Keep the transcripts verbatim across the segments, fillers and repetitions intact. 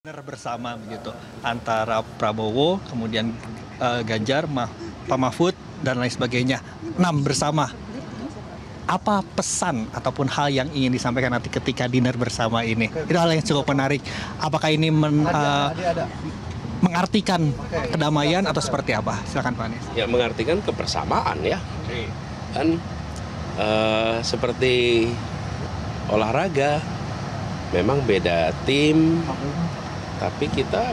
Bersama begitu antara Prabowo kemudian uh, Ganjar, Mah, Pak Mahfud dan lain sebagainya. Enam bersama. Apa pesan ataupun hal yang ingin disampaikan nanti ketika dinner bersama ini? Itu hal yang cukup menarik. Apakah ini men, uh, mengartikan kedamaian atau seperti apa? Silakan Pak Anies. Ya, mengartikan kebersamaan ya. Dan uh, seperti olahraga memang beda tim. Tapi kita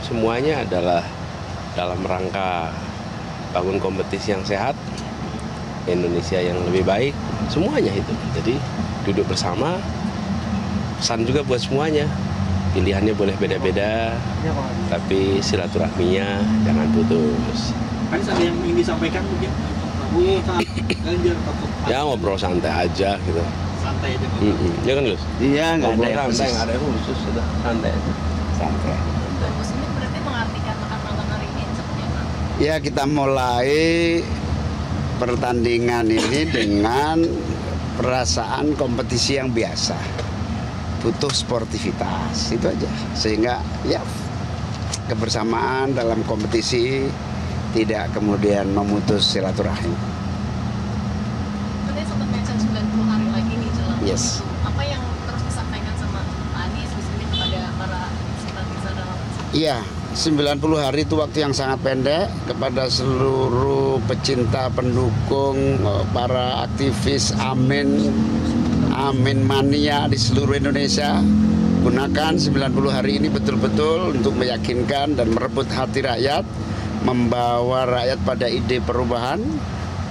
semuanya adalah dalam rangka bangun kompetisi yang sehat, Indonesia yang lebih baik, semuanya itu. Jadi duduk bersama, pesan juga buat semuanya. Pilihannya boleh beda-beda, tapi silaturahminya jangan putus. Ada yang ingin disampaikan mungkin? Ya ngobrol santai aja gitu. Santai aja. Iya kan Gus? Iya, nggak ada yang ada khusus, sudah santai aja. Santai. Berarti mengartikan makan malam hari ini seperti apa? Ya, kita mulai pertandingan ini dengan perasaan kompetisi yang biasa. Butuh sportivitas, itu aja. Sehingga ya kebersamaan dalam kompetisi tidak kemudian memutus silaturahim. Tadi sempat mention sembilan puluh hari lagi nih jelang. Yes. Apa yang terus disampaikan sama Anies di sini kepada para Iya, sembilan puluh hari itu waktu yang sangat pendek kepada seluruh pecinta, pendukung, para aktivis Amin, Amin mania di seluruh Indonesia. Gunakan sembilan puluh hari ini betul-betul untuk meyakinkan dan merebut hati rakyat, membawa rakyat pada ide perubahan,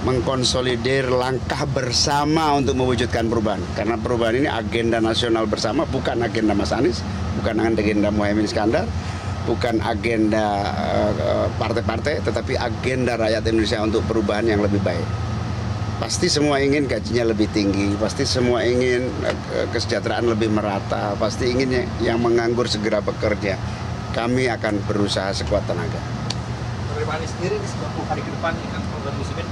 mengkonsolidir langkah bersama untuk mewujudkan perubahan. Karena perubahan ini agenda nasional bersama, bukan agenda Mas Anies, bukan agenda Muhaimin Iskandar, bukan agenda partai-partai, uh, tetapi agenda rakyat Indonesia untuk perubahan yang lebih baik. Pasti semua ingin gajinya lebih tinggi, pasti semua ingin uh, kesejahteraan lebih merata, pasti ingin yang menganggur segera bekerja. Kami akan berusaha sekuat tenaga. Pak Anies sendiri di sepuluh hari ke depan ini kan program Muhaimin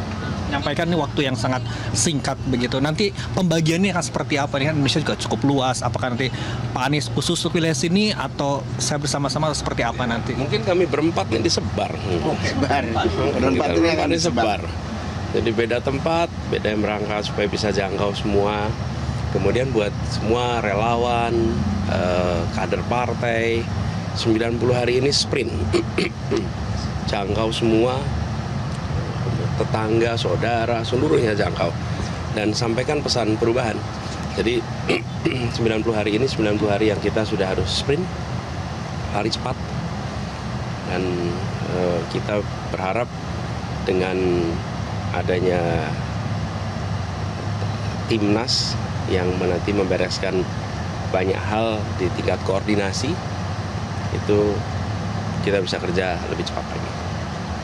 menyampaikan ini waktu yang sangat singkat begitu. Nanti pembagiannya akan seperti apa? Ini kan Indonesia juga cukup luas. Apakah nanti Pak Anies khusus ke wilayah sini atau saya bersama-sama seperti apa nanti? Mungkin kami berempat ini disebar. Oh, sebar. Berempat ini akan disebar. Jadi beda tempat, beda yang merangka supaya bisa jangkau semua. Kemudian buat semua relawan, eh, kader partai, sembilan puluh hari ini sprint. Jangkau semua, tetangga, saudara, seluruhnya jangkau. Dan sampaikan pesan perubahan. Jadi sembilan puluh hari ini, sembilan puluh hari yang kita sudah harus sprint, hari cepat. Dan e, kita berharap dengan adanya timnas yang nanti membereskan banyak hal di tingkat koordinasi, itu kita bisa kerja lebih cepat lagi.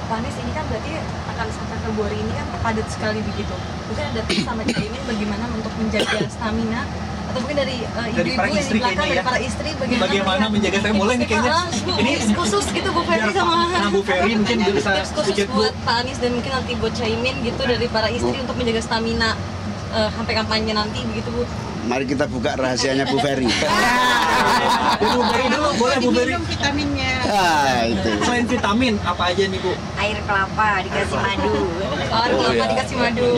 Pak Anies, ini kan berarti akan sampai Februari ini kan padat sekali begitu. Mungkin ada tips sama Caimin bagaimana untuk menjaga stamina, atau mungkin dari uh, ibu-ibu yang di belakang, dari ya? Para istri bagaimana, bagaimana menjaga stamina? Boleh nih kayaknya. Ini khusus gitu Bu Ferry sama nah, Bu Ferry mungkin bisa khusus buat Bu. Pak Anies dan mungkin nanti buat Caimin gitu dari para istri Bu. Untuk menjaga stamina uh, sampai kampanye nanti begitu Bu. Mari kita buka rahasianya Bu Ferry. Bu Ferry dulu, boleh Bu Ferry. Minum vitaminnya. Ah, itu. Selain vitamin, apa aja nih Bu? Air kelapa dikasih madu. Oh, air kelapa dikasih madu.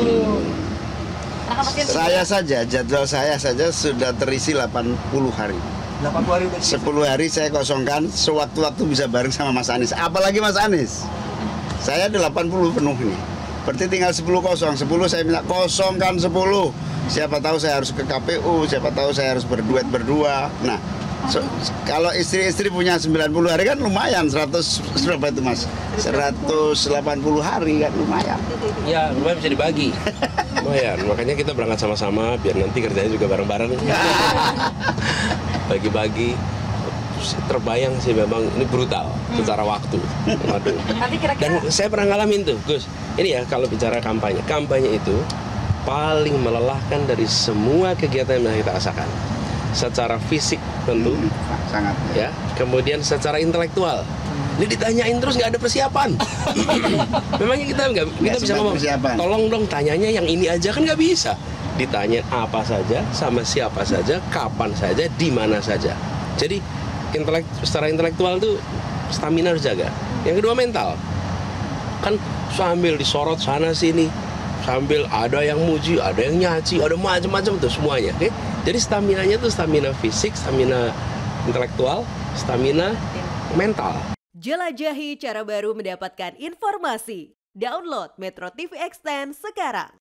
Saya saja, jadwal saya saja sudah terisi delapan puluh hari. delapan puluh hari udah terisi. sepuluh hari saya kosongkan, sewaktu-waktu bisa bareng sama Mas Anies. Apalagi Mas Anies. Saya delapan puluh penuh nih. Berarti tinggal sepuluh kosong, sepuluh saya minta kosongkan sepuluh. Siapa tahu saya harus ke K P U, siapa tahu saya harus berduet berdua. Nah, so, kalau istri-istri punya sembilan puluh hari kan lumayan, seratus berapa itu Mas? seratus delapan puluh hari kan lumayan. Ya, lumayan bisa dibagi. Lumayan, makanya kita berangkat sama-sama biar nanti kerjanya juga bareng-bareng. Bagi-bagi. Terbayang sih memang ini brutal secara waktu. Waduh. Dan saya pernah ngalamin tuh Gus. Ini ya kalau bicara kampanye, kampanye itu paling melelahkan dari semua kegiatan yang kita rasakan. Secara fisik tentu, sangat. Ya, kemudian secara intelektual. Ini ditanyain terus nggak ada persiapan. Memangnya kita nggak kita bisa ngomong. Tolong dong tanyanya yang ini aja kan nggak bisa. Ditanya apa saja, sama siapa saja, kapan saja, di mana saja. Jadi intelek, secara intelektual tuh stamina harus jaga. Yang kedua mental. Kan sambil disorot sana sini, sambil ada yang muji, ada yang nyaci, ada macam-macam tuh semuanya. Oke? Jadi staminanya tuh stamina fisik, stamina intelektual, stamina mental. Jelajahi cara baru mendapatkan informasi. Download Metro T V Extend sekarang.